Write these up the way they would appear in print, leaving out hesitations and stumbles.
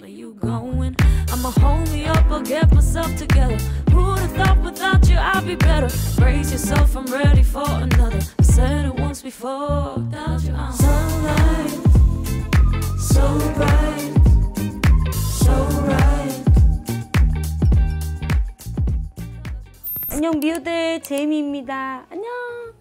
hell are you going? I'ma hold me up, I'll get myself together. Who'd have thought without you I'd be better? Brace yourself, I'm ready for another. I said it once before, without you I'm sunlight, so bright, so right. 안녕 미우들, 제이미입니다. 안녕.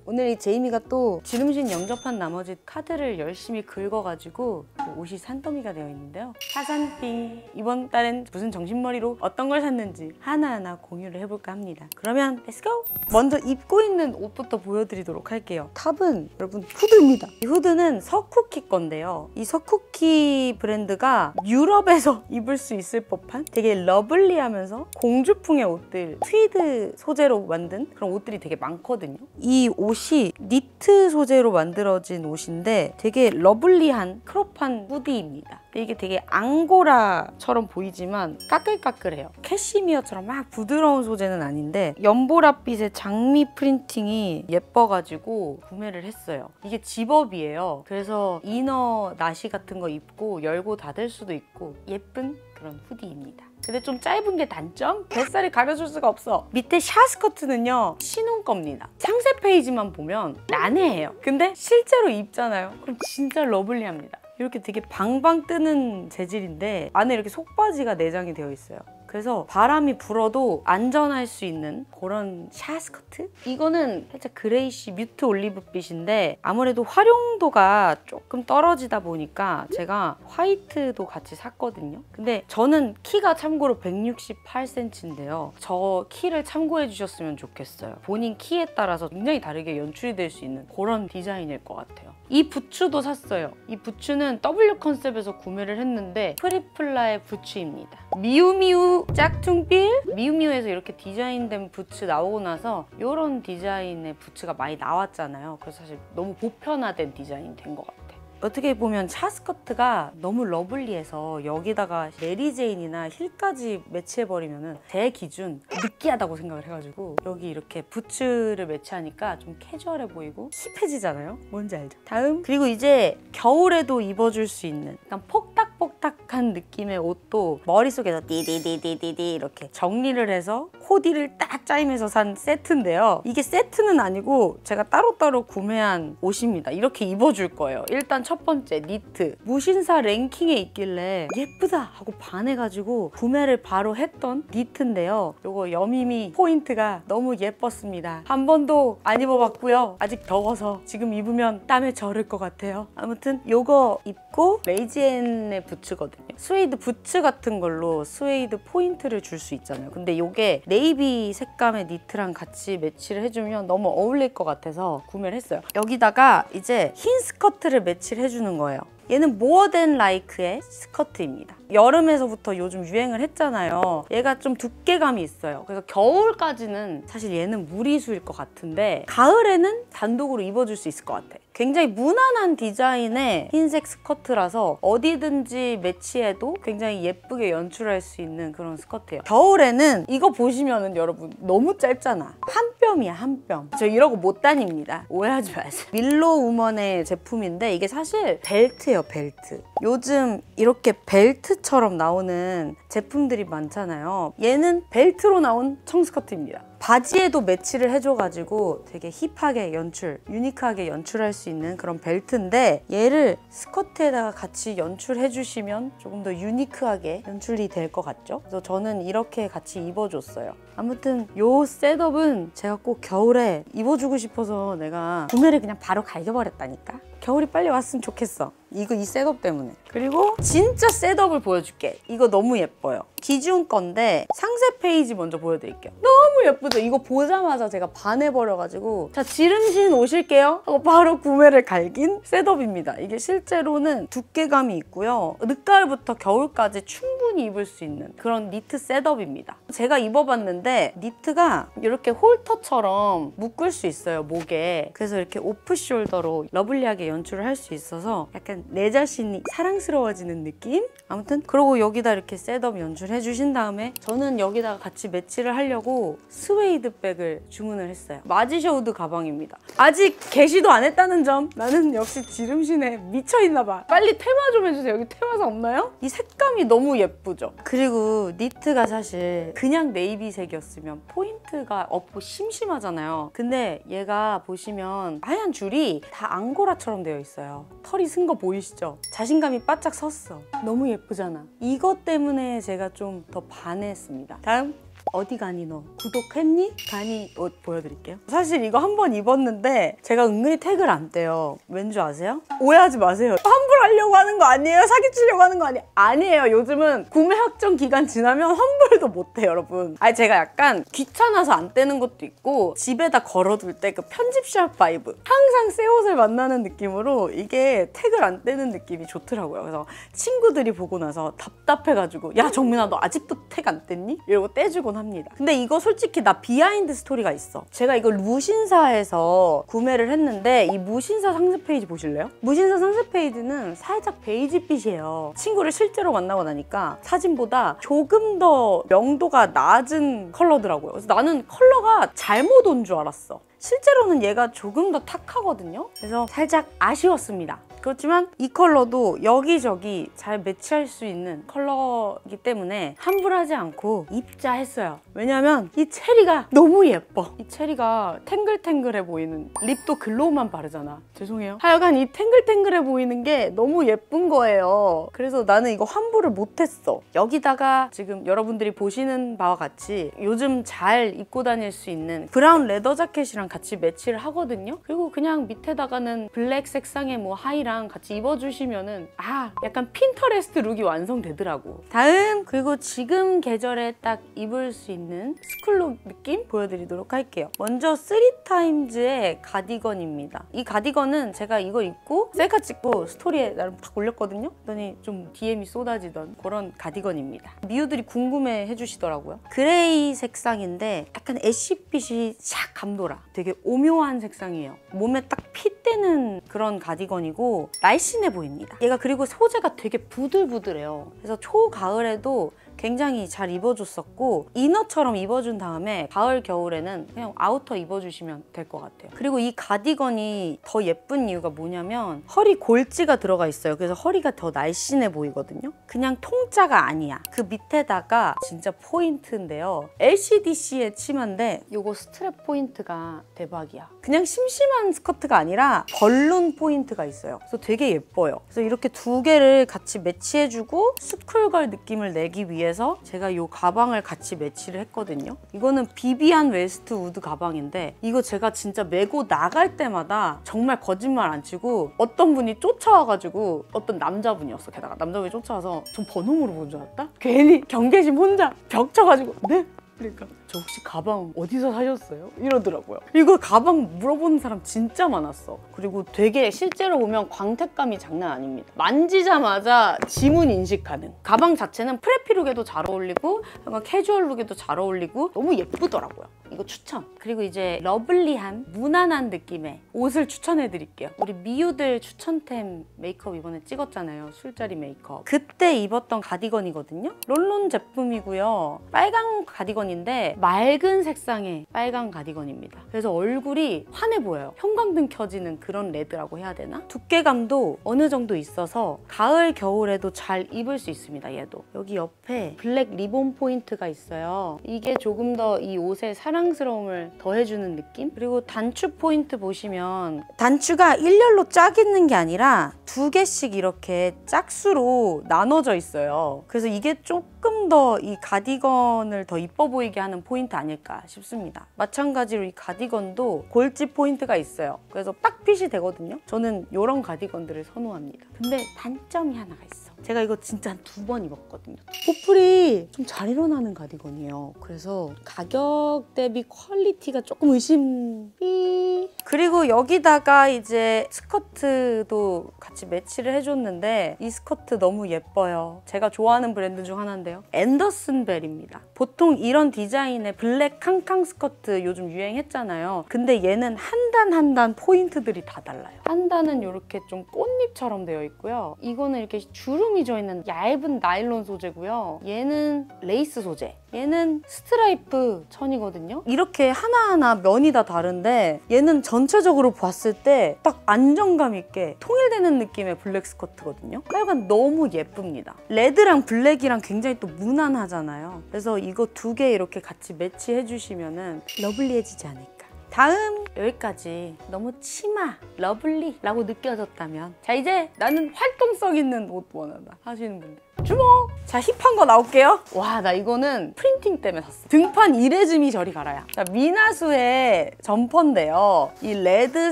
오늘 이 제이미가 또 지름신 영접한 나머지 카드를 열심히 긁어가지고 옷이 산더미가 되어 있는데요. 사산빙! 이번 달엔 무슨 정신머리로 어떤 걸 샀는지 하나하나 공유를 해볼까 합니다. 그러면 렛츠고! 먼저 입고 있는 옷부터 보여드리도록 할게요. 탑은 여러분 후드입니다. 이 후드는 서쿠키 건데요. 이 서쿠키 브랜드가 유럽에서 입을 수 있을 법한 되게 러블리하면서 공주풍의 옷들, 트위드 소재로 만든 그런 옷들이 되게 많거든요. 이 옷이 니트 소재로 만들어진 옷인데 되게 러블리한 크롭한 후디입니다. 이게 되게 앙고라처럼 보이지만 까끌까끌해요. 캐시미어처럼 막 부드러운 소재는 아닌데 연보라빛의 장미 프린팅이 예뻐가지고 구매를 했어요. 이게 집업이에요. 그래서 이너 나시 같은 거 입고 열고 닫을 수도 있고 예쁜 그런 후디입니다. 근데 좀 짧은 게 단점? 뱃살이 가려줄 수가 없어. 밑에 샤스커트는요 신혼 겁니다. 상세 페이지만 보면 난해해요. 근데 실제로 입잖아요. 그럼 진짜 러블리합니다. 이렇게 되게 방방 뜨는 재질인데 안에 이렇게 속바지가 내장이 되어 있어요. 그래서 바람이 불어도 안전할 수 있는 그런 샤스커트? 이거는 살짝 그레이시 뮤트 올리브빛인데 아무래도 활용도가 조금 떨어지다 보니까 제가 화이트도 같이 샀거든요. 근데 저는 키가 참고로 168cm인데요. 저 키를 참고해 주셨으면 좋겠어요. 본인 키에 따라서 굉장히 다르게 연출이 될 수 있는 그런 디자인일 것 같아요. 이 부츠도 샀어요. 이 부츠는 W 컨셉에서 구매를 했는데 프리플라의 부츠입니다. 미우미우 짝퉁빌 미우미우에서 이렇게 디자인된 부츠 나오고 나서 이런 디자인의 부츠가 많이 나왔잖아요. 그래서 사실 너무 보편화된 디자인이 된 것 같아요. 어떻게 보면 샤스커트가 너무 러블리해서 여기다가 메리제인이나 힐까지 매치해버리면은 제 기준 느끼하다고 생각을 해가지고 여기 이렇게 부츠를 매치하니까 좀 캐주얼해 보이고 힙해지잖아요. 뭔지 알죠? 다음! 그리고 이제 겨울에도 입어줄 수 있는 약간 폭닥폭닥한 느낌의 옷도 머릿속에서 디디디디디디 이렇게 정리를 해서 코디를 딱 짜임해서 산 세트인데요. 이게 세트는 아니고 제가 따로따로 구매한 옷입니다. 이렇게 입어줄 거예요. 일단 첫 번째 니트. 무신사 랭킹에 있길래 예쁘다 하고 반해가지고 구매를 바로 했던 니트인데요. 요거 여미미 포인트가 너무 예뻤습니다. 한 번도 안 입어봤고요. 아직 더워서 지금 입으면 땀에 절을 것 같아요. 아무튼 요거 입고 VIVIENNE 부츠거든요. 스웨이드 부츠 같은 걸로 스웨이드 포인트를 줄 수 있잖아요. 근데 요게 네이비 색감의 니트랑 같이 매치를 해주면 너무 어울릴 것 같아서 구매를 했어요. 여기다가 이제 흰 스커트를 매치를 해주는 거예요. 얘는 More Than Like의 스커트입니다. 여름에서부터 요즘 유행을 했잖아요. 얘가 좀 두께감이 있어요. 그래서 겨울까지는 사실 얘는 무리수일 것 같은데 가을에는 단독으로 입어줄 수 있을 것 같아. 굉장히 무난한 디자인의 흰색 스커트라서 어디든지 매치해도 굉장히 예쁘게 연출할 수 있는 그런 스커트예요. 겨울에는 이거 보시면은 여러분 너무 짧잖아. 한 뼘이야, 한 뼘. 저 이러고 못 다닙니다. 오해하지 마세요. 밀로우먼의 제품인데 이게 사실 벨트예요, 벨트. 요즘 이렇게 벨트처럼 나오는 제품들이 많잖아요. 얘는 벨트로 나온 청스커트입니다. 바지에도 매치를 해줘가지고 되게 힙하게 연출, 유니크하게 연출할 수 있는 그런 벨트인데 얘를 스커트에다가 같이 연출해주시면 조금 더 유니크하게 연출이 될 것 같죠? 그래서 저는 이렇게 같이 입어줬어요. 아무튼 요 셋업은 제가 꼭 겨울에 입어주고 싶어서 내가 구매를 그냥 바로 갈겨버렸다니까? 겨울이 빨리 왔으면 좋겠어. 이거 이 셋업 때문에. 그리고 진짜 셋업을 보여줄게. 이거 너무 예뻐요. 기준 건데 상세 페이지 먼저 보여드릴게요. 너무 예쁘죠? 이거 보자마자 제가 반해버려가지고 자 지름신 오실게요 하고 바로 구매를 갈긴 셋업입니다. 이게 실제로는 두께감이 있고요. 늦가을부터 겨울까지 충분히 편하게 입을 수 있는 그런 니트 셋업입니다. 제가 입어봤는데 니트가 이렇게 홀터처럼 묶을 수 있어요, 목에. 그래서 이렇게 오프숄더로 러블리하게 연출을 할 수 있어서 약간 내 자신이 사랑스러워지는 느낌? 아무튼 그러고 여기다 이렇게 셋업 연출해 주신 다음에 저는 여기다가 같이 매치를 하려고 스웨이드 백을 주문을 했어요. 마지셔우드 가방입니다. 아직 게시도 안 했다는 점. 나는 역시 지름신에 미쳐있나봐. 빨리 테마 좀 해주세요. 여기 테마사 없나요? 이 색감이 너무 예쁘죠? 그리고 니트가 사실 그냥 네이비색이었으면 포인트가 없고 심심하잖아요. 근데 얘가 보시면 하얀 줄이 다 앙고라처럼 되어 있어요. 털이 쓴 거 보이시죠? 자신감이 바짝 섰어. 너무 예쁘잖아. 이것 때문에 제가 좀 더 반했습니다. 다음! 어디 가니 너? 구독했니? 가니 옷 보여드릴게요. 사실 이거 한 번 입었는데 제가 은근히 태그를 안 떼요. 왠 줄 아세요? 오해하지 마세요. 환불하려고 하는 거 아니에요? 사기치려고 하는 거 아니에요? 아니에요. 요즘은 구매 확정 기간 지나면 환불도 못해요, 여러분. 아니 제가 약간 귀찮아서 안 떼는 것도 있고 집에다 걸어둘 때 그 편집샵 바이브. 항상 새 옷을 만나는 느낌으로 이게 태그를 안 떼는 느낌이 좋더라고요. 그래서 친구들이 보고 나서 답답해가지고 야 정민아 너 아직도 태그 안 뗐니? 이러고 떼주곤 합니다. 근데 이거 솔직히 나 비하인드 스토리가 있어. 제가 이걸 무신사에서 구매를 했는데 이 무신사 상세 페이지 보실래요? 무신사 상세 페이지는 살짝 베이지빛이에요. 친구를 실제로 만나고 나니까 사진보다 조금 더 명도가 낮은 컬러더라고요. 그래서 나는 컬러가 잘못 온 줄 알았어. 실제로는 얘가 조금 더 탁하거든요. 그래서 살짝 아쉬웠습니다. 그렇지만 이 컬러도 여기저기 잘 매치할 수 있는 컬러이기 때문에 환불하지 않고 입자했어요. 왜냐면 이 체리가 너무 예뻐. 이 체리가 탱글탱글해 보이는, 립도 글로우만 바르잖아. 죄송해요. 하여간 이 탱글탱글해 보이는 게 너무 예쁜 거예요. 그래서 나는 이거 환불을 못했어. 여기다가 지금 여러분들이 보시는 바와 같이 요즘 잘 입고 다닐 수 있는 브라운 레더 자켓이랑 같이 매치를 하거든요. 그리고 그냥 밑에다가는 블랙 색상의 뭐 하이랑 같이 입어주시면은 아 약간 핀터레스트 룩이 완성되더라고. 다음! 그리고 지금 계절에 딱 입을 수 있는 스쿨룩 느낌 보여드리도록 할게요. 먼저 3TIMES의 가디건입니다. 이 가디건은 제가 이거 입고 셀카 찍고 스토리에 나름 팍 올렸거든요. 그랬더니 좀 DM이 쏟아지던 그런 가디건입니다. 미우들이 궁금해 해주시더라고요. 그레이 색상인데 약간 애쉬빛이 샥 감돌아. 되게 오묘한 색상이에요. 몸에 딱 핏대는 그런 가디건이고 날씬해 보입니다. 얘가 그리고 소재가 되게 부들부들해요. 그래서 초가을에도 굉장히 잘 입어줬었고 이너처럼 입어준 다음에 가을, 겨울에는 그냥 아우터 입어주시면 될 것 같아요. 그리고 이 가디건이 더 예쁜 이유가 뭐냐면 허리 골지가 들어가 있어요. 그래서 허리가 더 날씬해 보이거든요. 그냥 통짜가 아니야. 그 밑에다가 진짜 포인트인데요. LCDC의 치마인데 요거 스트랩 포인트가 대박이야. 그냥 심심한 스커트가 아니라 벌룬 포인트가 있어요. 그래서 되게 예뻐요. 그래서 이렇게 두 개를 같이 매치해주고 스쿨걸 느낌을 내기 위해 제가 이 가방을 같이 매치를 했거든요. 이거는 비비안 웨스트우드 가방인데 이거 제가 진짜 메고 나갈 때마다 정말 거짓말 안 치고 어떤 분이 쫓아와가지고 어떤 남자분이었어. 게다가 남자분이 쫓아와서 전 번호 물어본 줄 알았다? 괜히 경계심 혼자 벽 쳐가지고 네? 그러니까 저 혹시 가방 어디서 사셨어요? 이러더라고요. 이거 가방 물어보는 사람 진짜 많았어. 그리고 되게 실제로 보면 광택감이 장난 아닙니다. 만지자마자 지문 인식 가능. 가방 자체는 프레피룩에도 잘 어울리고 약간 캐주얼룩에도 잘 어울리고 너무 예쁘더라고요. 이거 추천! 그리고 이제 러블리한 무난한 느낌의 옷을 추천해드릴게요. 우리 미우들 추천템 메이크업 이번에 찍었잖아요. 술자리 메이크업. 그때 입었던 가디건이거든요. 론론 제품이고요. 빨강 가디건인데 맑은 색상의 빨강 가디건입니다. 그래서 얼굴이 환해 보여요. 형광등 켜지는 그런 레드라고 해야 되나? 두께감도 어느 정도 있어서 가을, 겨울에도 잘 입을 수 있습니다. 얘도. 여기 옆에 블랙 리본 포인트가 있어요. 이게 조금 더 이 옷의 사랑스러움을 더해주는 느낌? 그리고 단추 포인트 보시면 단추가 일렬로 짝 있는 게 아니라 두 개씩 이렇게 짝수로 나눠져 있어요. 그래서 이게 조금 더 이 가디건을 더 예뻐 보이게 하는 포인트 아닐까 싶습니다. 마찬가지로 이 가디건도 골지 포인트가 있어요. 그래서 딱 핏이 되거든요. 저는 이런 가디건들을 선호합니다. 근데 단점이 하나가 있어. 제가 이거 진짜 한 2번 입었거든요. 보풀이 좀 잘 일어나는 가디건이에요. 그래서 가격 대비 퀄리티가 조금 의심이. 그리고 여기다가 이제 스커트도 같이 매치를 해줬는데 이 스커트 너무 예뻐요. 제가 좋아하는 브랜드 중 하나인데요. 앤더슨벨입니다. 보통 이런 디자인의 블랙 캉캉 스커트 요즘 유행했잖아요. 근데 얘는 한 단 한 단 포인트들이 다 달라요. 한 단은 이렇게 좀 꽃잎처럼 되어 있고요. 이거는 이렇게 주름이 져 있는 얇은 나일론 소재고요. 얘는 레이스 소재. 얘는 스트라이프 천이거든요. 이렇게 하나하나 면이 다 다른데 얘는 전체적으로 봤을 때 딱 안정감 있게 통일되는 느낌의 블랙 스커트거든요. 빨간 너무 예쁩니다. 레드랑 블랙이랑 굉장히 또 무난하잖아요. 그래서 이거 두 개 이렇게 같이 매치해주시면은 러블리해지지 않을까. 다음 여기까지 너무 치마 러블리라고 느껴졌다면 자 이제 나는 활동성 있는 옷 원한다 하시는 분들 주목! 자 힙한 거 나올게요. 와 나 이거는 프린팅 때문에 샀어. 등판 이레즈미 저리 가라야. 자 미나수의 점퍼인데요. 이 레드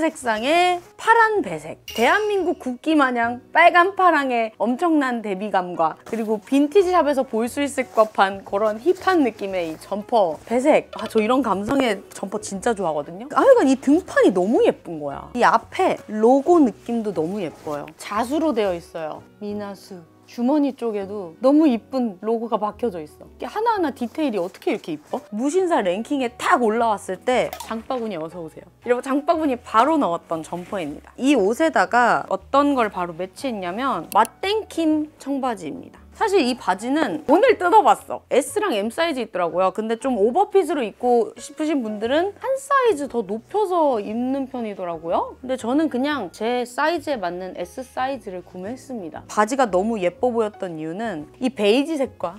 색상에 파란 배색. 대한민국 국기 마냥 빨간 파랑의 엄청난 대비감과 그리고 빈티지 샵에서 볼 수 있을 법한 그런 힙한 느낌의 이 점퍼 배색. 아 저 이런 감성의 점퍼 진짜 좋아하거든요. 하여간 이 등판이 너무 예쁜 거야. 이 앞에 로고 느낌도 너무 예뻐요. 자수로 되어 있어요. 미나수. 주머니 쪽에도 너무 이쁜 로고가 박혀져 있어. 하나하나 디테일이 어떻게 이렇게 이뻐? 무신사 랭킹에 탁 올라왔을 때 장바구니 어서오세요. 이러고 장바구니 바로 넣었던 점퍼입니다. 이 옷에다가 어떤 걸 바로 매치했냐면 마틴킴 청바지입니다. 사실 이 바지는 오늘 뜯어봤어. S랑 M 사이즈 있더라고요. 근데 좀 오버핏으로 입고 싶으신 분들은 한 사이즈 더 높여서 입는 편이더라고요. 근데 저는 그냥 제 사이즈에 맞는 S 사이즈를 구매했습니다. 바지가 너무 예뻐 보였던 이유는 이 베이지색과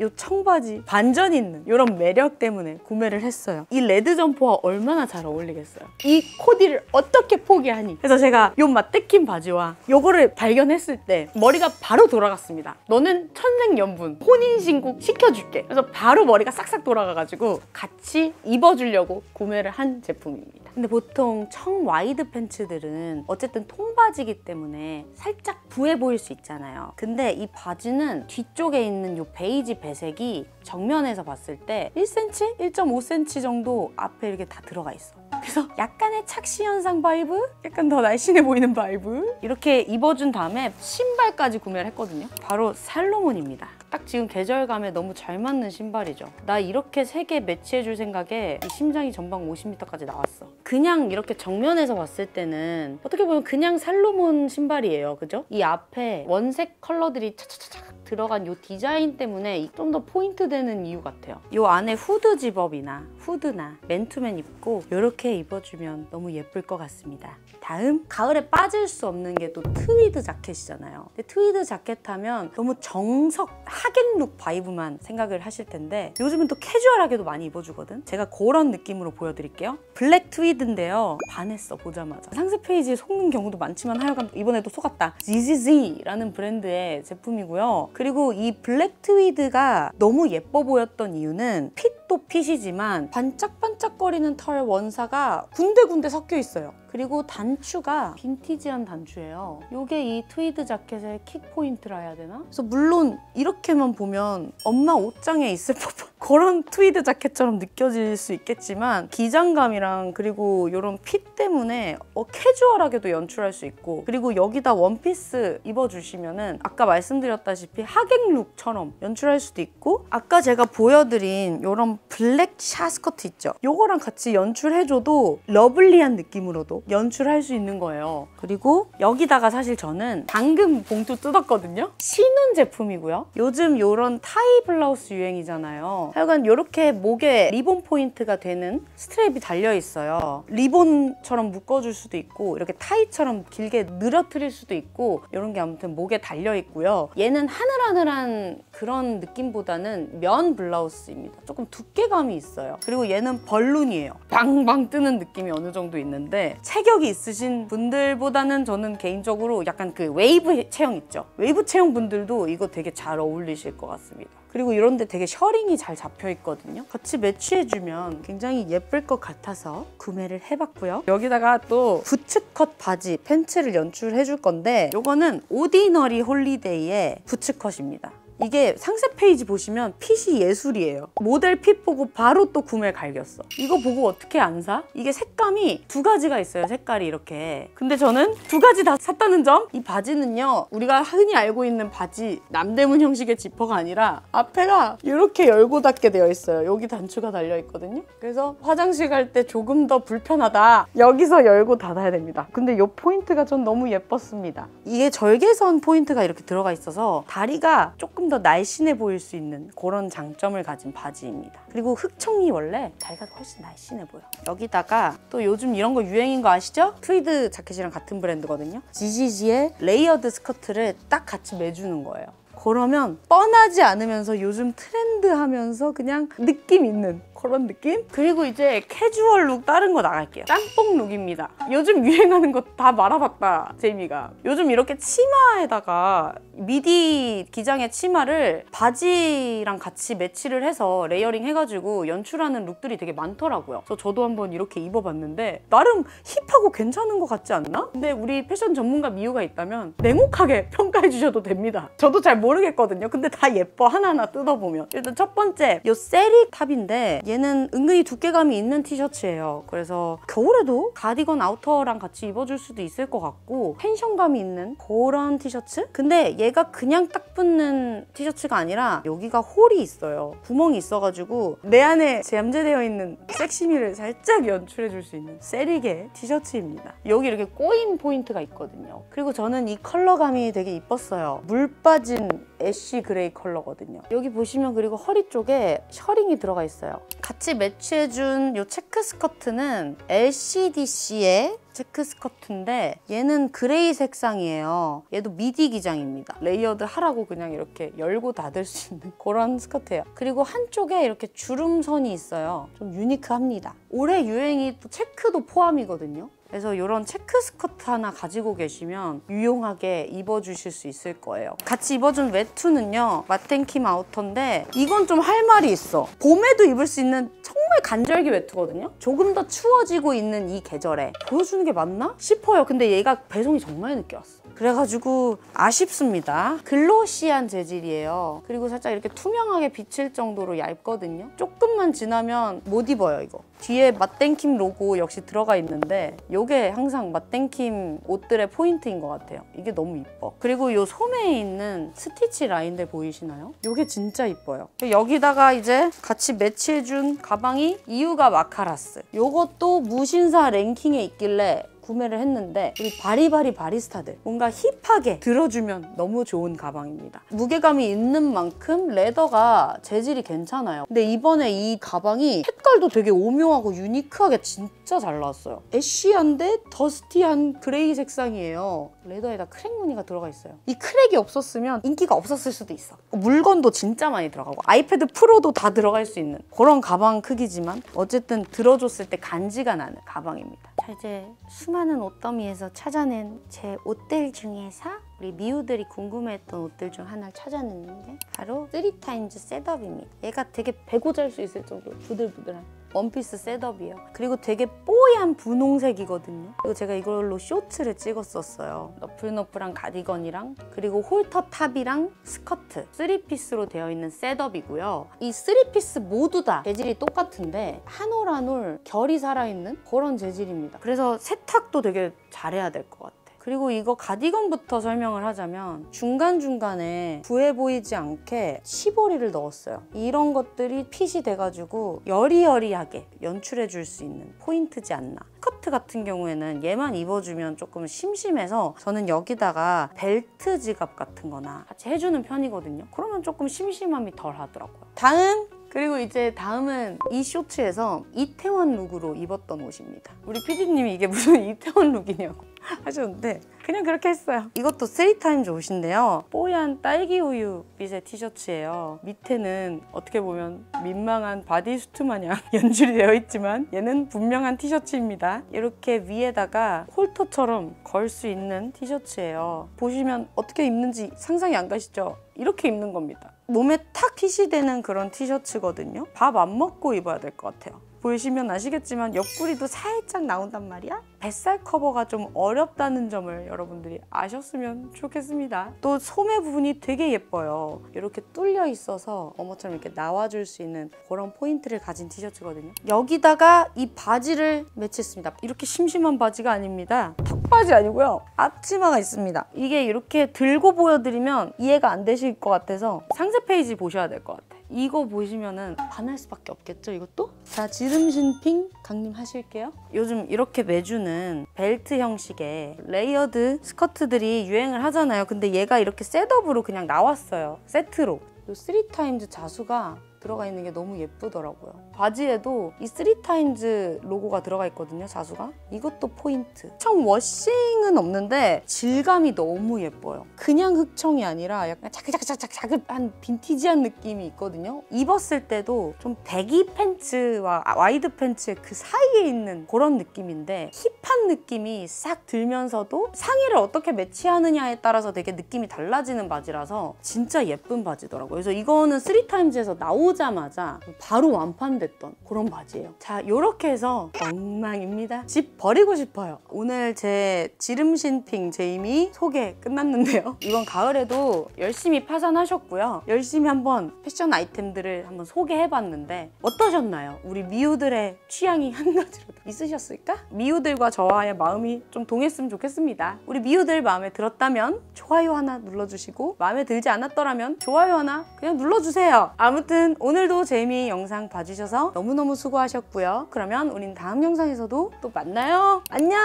이 청바지 반전 있는 이런 매력 때문에 구매를 했어요. 이 레드 점퍼와 얼마나 잘 어울리겠어요. 이 코디를 어떻게 포기하니. 그래서 제가 이 마틴킴 바지와 요거를 발견했을 때 머리가 바로 돌아갔습니다. 너는 천생연분 혼인신고 시켜줄게. 그래서 바로 머리가 싹싹 돌아가가지고 같이 입어주려고 구매를 한 제품입니다. 근데 보통 청 와이드 팬츠들은 어쨌든 통바지이기 때문에 살짝 부해 보일 수 있잖아요. 근데 이 바지는 뒤쪽에 있는 이 베이지 배색이 정면에서 봤을 때 1cm? 1.5cm 정도 앞에 이렇게 다 들어가 있어. 그래서 약간의 착시 현상 바이브? 약간 더 날씬해 보이는 바이브? 이렇게 입어준 다음에 신발까지 구매를 했거든요. 바로 살로몬입니다. 딱 지금 계절감에 너무 잘 맞는 신발이죠. 나 이렇게 세 개 매치해줄 생각에 이 심장이 전방 50m까지 나왔어. 그냥 이렇게 정면에서 봤을 때는 어떻게 보면 그냥 살로몬 신발이에요. 그죠? 이 앞에 원색 컬러들이 차차차차 들어간 이 디자인 때문에 좀 더 포인트 되는 이유 같아요. 이 안에 후드 집업이나 후드나 맨투맨 입고 이렇게 입어주면 너무 예쁠 것 같습니다. 다음 가을에 빠질 수 없는 게 또 트위드 자켓이잖아요. 근데 트위드 자켓 하면 너무 정석 하객룩 바이브만 생각을 하실 텐데 요즘은 또 캐주얼하게도 많이 입어주거든. 제가 그런 느낌으로 보여드릴게요. 블랙 트위드인데요. 반했어 보자마자. 상세 페이지에 속는 경우도 많지만 하여간 이번에도 속았다. ZEEZEEZEE라는 브랜드의 제품이고요. 그리고 이 블랙 트위드가 너무 예뻐 보였던 이유는 핏도 핏이지만 반짝반짝거리는 털 원사가 군데군데 섞여 있어요. 그리고 단추가 빈티지한 단추예요. 요게 이 트위드 자켓의 킥포인트라 해야 되나? 그래서 물론 이렇게만 보면 엄마 옷장에 있을 법한 그런 트위드 자켓처럼 느껴질 수 있겠지만 기장감이랑 그리고 이런 핏 때문에 캐주얼하게도 연출할 수 있고 그리고 여기다 원피스 입어주시면은 아까 말씀드렸다시피 하객룩처럼 연출할 수도 있고 아까 제가 보여드린 이런 블랙 샤스커트 있죠? 요거랑 같이 연출해줘도 러블리한 느낌으로도 연출할 수 있는 거예요. 그리고 여기다가 사실 저는 방금 봉투 뜯었거든요. 신혼 제품이고요. 요즘 이런 타이 블라우스 유행이잖아요. 하여간 이렇게 목에 리본 포인트가 되는 스트랩이 달려있어요. 리본처럼 묶어줄 수도 있고 이렇게 타이처럼 길게 늘어뜨릴 수도 있고 이런 게 아무튼 목에 달려있고요. 얘는 하늘하늘한 그런 느낌보다는 면 블라우스입니다. 조금 두께감이 있어요. 그리고 얘는 벌룬이에요. 방방 뜨는 느낌이 어느 정도 있는데 체격이 있으신 분들보다는 저는 개인적으로 약간 그 웨이브 체형 있죠? 웨이브 체형 분들도 이거 되게 잘 어울리실 것 같습니다. 그리고 이런데 되게 셔링이 잘 잡혀요. 잡혀 있거든요. 같이 매치해주면 굉장히 예쁠 것 같아서 구매를 해봤고요. 여기다가 또 부츠컷 바지, 팬츠를 연출해줄 건데 이거는 오디너리 홀리데이의 부츠컷입니다. 이게 상세 페이지 보시면 핏이 예술이에요. 모델 핏 보고 바로 또 구매 갈겼어. 이거 보고 어떻게 안 사? 이게 색감이 두 가지가 있어요. 색깔이 이렇게. 근데 저는 두 가지 다 샀다는 점? 이 바지는요, 우리가 흔히 알고 있는 바지 남대문 형식의 지퍼가 아니라 앞에가 이렇게 열고 닫게 되어 있어요. 여기 단추가 달려 있거든요. 그래서 화장실 갈 때 조금 더 불편하다, 여기서 열고 닫아야 됩니다. 근데 이 포인트가 전 너무 예뻤습니다. 이게 절개선 포인트가 이렇게 들어가 있어서 다리가 조금 더 날씬해 보일 수 있는 그런 장점을 가진 바지입니다. 그리고 흑청이 원래 다리가 훨씬 날씬해 보여. 여기다가 또 요즘 이런 거 유행인 거 아시죠? 트위드 자켓이랑 같은 브랜드거든요. 지지지의 레이어드 스커트를 딱 같이 매주는 거예요. 그러면 뻔하지 않으면서 요즘 트렌드하면서 그냥 느낌 있는 그런 느낌? 그리고 이제 캐주얼 룩 다른 거 나갈게요. 짬뽕 룩입니다. 요즘 유행하는 거 다 말아봤다, 제이미가. 요즘 이렇게 치마에다가 미디 기장의 치마를 바지랑 같이 매치를 해서 레이어링 해가지고 연출하는 룩들이 되게 많더라고요. 그래서 저도 한번 이렇게 입어봤는데 나름 힙하고 괜찮은 것 같지 않나? 근데 우리 패션 전문가 미우가 있다면 냉혹하게 평가해 주셔도 됩니다. 저도 잘 모르겠거든요. 근데 다 예뻐, 하나하나 뜯어보면. 일단 첫 번째, 요 세릭 탑인데 얘는 은근히 두께감이 있는 티셔츠예요. 그래서 겨울에도 가디건 아우터랑 같이 입어줄 수도 있을 것 같고 텐션감이 있는 그런 티셔츠? 근데 얘가 그냥 딱 붙는 티셔츠가 아니라 여기가 홀이 있어요. 구멍이 있어가지고 내 안에 잠재되어 있는 섹시미를 살짝 연출해줄 수 있는 세릭의 티셔츠입니다. 여기 이렇게 꼬임 포인트가 있거든요. 그리고 저는 이 컬러감이 되게 이뻤어요. 물 빠진 애쉬 그레이 컬러거든요. 여기 보시면 그리고 허리 쪽에 셔링이 들어가 있어요. 같이 매치해준 이 체크 스커트는 LCDC의 체크 스커트인데 얘는 그레이 색상이에요. 얘도 미디 기장입니다. 레이어드 하라고 그냥 이렇게 열고 닫을 수 있는 그런 스커트예요. 그리고 한쪽에 이렇게 주름선이 있어요. 좀 유니크합니다. 올해 유행이 또 체크도 포함이거든요. 그래서 이런 체크 스커트 하나 가지고 계시면 유용하게 입어주실 수 있을 거예요. 같이 입어준 외투는요, 마틴킴 아우터인데 이건 좀 할 말이 있어. 봄에도 입을 수 있는 정말 간절기 외투거든요. 조금 더 추워지고 있는 이 계절에 보여주는 게 맞나 싶어요. 근데 얘가 배송이 정말 늦게 왔어. 그래가지고 아쉽습니다. 글로시한 재질이에요. 그리고 살짝 이렇게 투명하게 비칠 정도로 얇거든요. 조금만 지나면 못 입어요, 이거. 뒤에 마틴킴 로고 역시 들어가 있는데 이게 항상 마틴킴 옷들의 포인트인 것 같아요. 이게 너무 이뻐. 그리고 이 소매에 있는 스티치 라인들 보이시나요? 이게 진짜 이뻐요. 여기다가 이제 같이 매치해준 가방이 이유가 마카라스. 이것도 무신사 랭킹에 있길래 구매를 했는데 우리 바리바리 바리스타들 뭔가 힙하게 들어주면 너무 좋은 가방입니다. 무게감이 있는 만큼 레더가 재질이 괜찮아요. 근데 이번에 이 가방이 색깔도 되게 오묘하고 유니크하게 진짜 잘 나왔어요. 애쉬한데 더스티한 그레이 색상이에요. 레더에다 크랙 무늬가 들어가 있어요. 이 크랙이 없었으면 인기가 없었을 수도 있어. 물건도 진짜 많이 들어가고 아이패드 프로도 다 들어갈 수 있는 그런 가방 크기지만 어쨌든 들어줬을 때 간지가 나는 가방입니다. 자, 이제 수많은 옷더미에서 찾아낸 제 옷들 중에서 우리 미우들이 궁금해했던 옷들 중 하나를 찾아냈는데 바로 3TIMES 셋업입니다. 얘가 되게 베고 잘 수 있을 정도로 부들부들한 원피스 셋업이에요. 그리고 되게 뽀얀 분홍색이거든요. 그리고 제가 이걸로 쇼츠를 찍었었어요. 너플너플한 가디건이랑 그리고 홀터 탑이랑 스커트 3피스로 되어 있는 셋업이고요. 이 3피스 모두 다 재질이 똑같은데 한 올 한 올 결이 살아있는 그런 재질입니다. 그래서 세탁도 되게 잘해야 될 것 같아요. 그리고 이거 가디건부터 설명을 하자면 중간중간에 부해 보이지 않게 시보리를 넣었어요. 이런 것들이 핏이 돼가지고 여리여리하게 연출해줄 수 있는 포인트지 않나. 스커트 같은 경우에는 얘만 입어주면 조금 심심해서 저는 여기다가 벨트 지갑 같은 거나 같이 해주는 편이거든요. 그러면 조금 심심함이 덜 하더라고요. 다음! 그리고 이제 다음은 이 쇼츠에서 이태원 룩으로 입었던 옷입니다. 우리 PD님이 이게 무슨 이태원 룩이냐고 하셨는데 그냥 그렇게 했어요. 이것도 3TIMES 옷인데요. 뽀얀 딸기 우유 빛의 티셔츠예요. 밑에는 어떻게 보면 민망한 바디수트 마냥 연출이 되어 있지만 얘는 분명한 티셔츠입니다. 이렇게 위에다가 홀터처럼 걸 수 있는 티셔츠예요. 보시면 어떻게 입는지 상상이 안 가시죠? 이렇게 입는 겁니다. 몸에 탁 핏이 되는 그런 티셔츠거든요. 밥 안 먹고 입어야 될 것 같아요. 보시면 아시겠지만 옆구리도 살짝 나온단 말이야? 뱃살 커버가 좀 어렵다는 점을 여러분들이 아셨으면 좋겠습니다. 또 소매 부분이 되게 예뻐요. 이렇게 뚫려 있어서 어머처럼 이렇게 나와줄 수 있는 그런 포인트를 가진 티셔츠거든요. 여기다가 이 바지를 매치했습니다. 이렇게 심심한 바지가 아닙니다. 턱바지 아니고요. 앞치마가 있습니다. 이게 이렇게 들고 보여드리면 이해가 안 되실 것 같아서 상세 페이지 보셔야 될 것 같아요. 이거 보시면은 반할 수밖에 없겠죠, 이것도? 자, 지름신핑 강림하실게요. 요즘 이렇게 매주는 벨트 형식의 레이어드 스커트들이 유행을 하잖아요. 근데 얘가 이렇게 셋업으로 그냥 나왔어요. 세트로. 요 3TIMES 자수가 들어가 있는 게 너무 예쁘더라고요. 바지에도 이 3TIMES 로고가 들어가 있거든요, 자수가. 이것도 포인트. 흑청 워싱은 없는데 질감이 너무 예뻐요. 그냥 흑청이 아니라 약간 자글자글한 빈티지한 느낌이 있거든요. 입었을 때도 좀 배기 팬츠와 와이드 팬츠의 그 사이에 있는 그런 느낌인데 힙한 느낌이 싹 들면서도 상의를 어떻게 매치하느냐에 따라서 되게 느낌이 달라지는 바지라서 진짜 예쁜 바지더라고요. 그래서 이거는 3TIMES에서 나온 오자마자 바로 완판됐던 그런 바지예요. 자, 이렇게 해서 엉망입니다. 집 버리고 싶어요. 오늘 제 지름신핑 제이미 소개 끝났는데요. 이번 가을에도 열심히 파산하셨고요. 열심히 한번 패션 아이템들을 한번 소개해봤는데 어떠셨나요? 우리 미우들의 취향이 한 가지라도 있으셨을까? 미우들과 저와의 마음이 좀 동했으면 좋겠습니다. 우리 미우들 마음에 들었다면 좋아요 하나 눌러주시고 마음에 들지 않았더라면 좋아요 하나 그냥 눌러주세요. 아무튼 오늘도 재미있는 영상 봐주셔서 너무너무 수고하셨고요. 그러면 우린 다음 영상에서도 또 만나요. 안녕!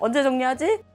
언제 정리하지?